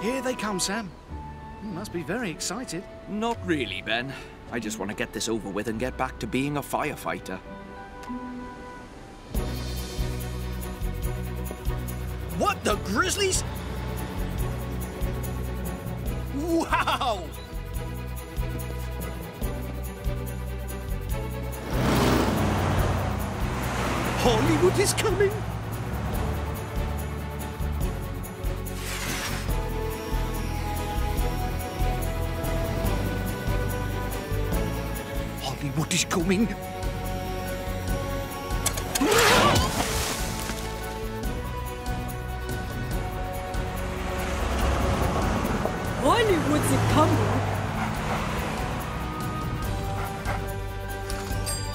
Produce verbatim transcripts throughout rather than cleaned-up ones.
Here they come, Sam. You must be very excited. Not really, Ben. I just want to get this over with and get back to being a firefighter. What, the Grizzlies? Wow! Hollywood is coming! Hollywood is coming! Hollywood's coming!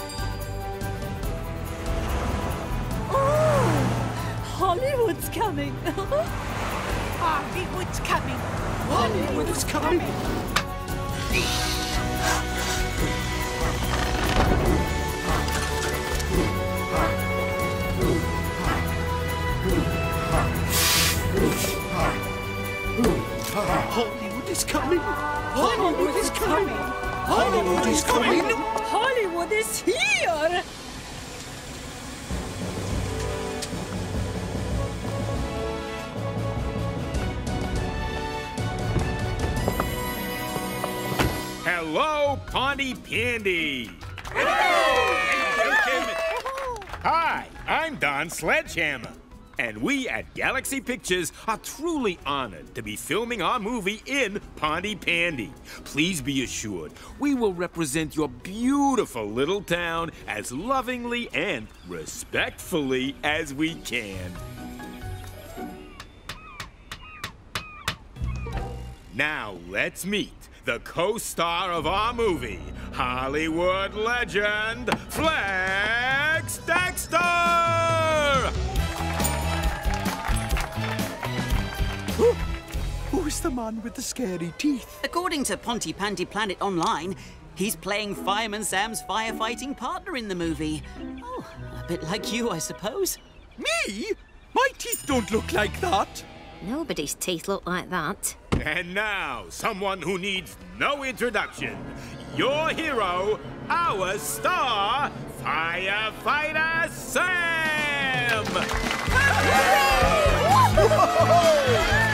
Hollywood's coming! Hollywood's coming! Hollywood's coming! Hollywood is coming! Hollywood is coming! Hollywood is coming! Hollywood is here! Hello, Pontypandy! Hi, I'm Don Sledgehammer, and we at Galaxy Pictures are truly honored to be filming our movie in Pontypandy. Please be assured, we will represent your beautiful little town as lovingly and respectfully as we can. Now, let's meet the co-star of our movie, Hollywood legend, Flex Dexter! Who, who is the man with the scary teeth? According to Pontypandy Planet Online, he's playing Fireman Sam's firefighting partner in the movie. Oh, a bit like you, I suppose. Me? My teeth don't look like that. Nobody's teeth look like that. And now, someone who needs no introduction, your hero, our star, Firefighter Sam!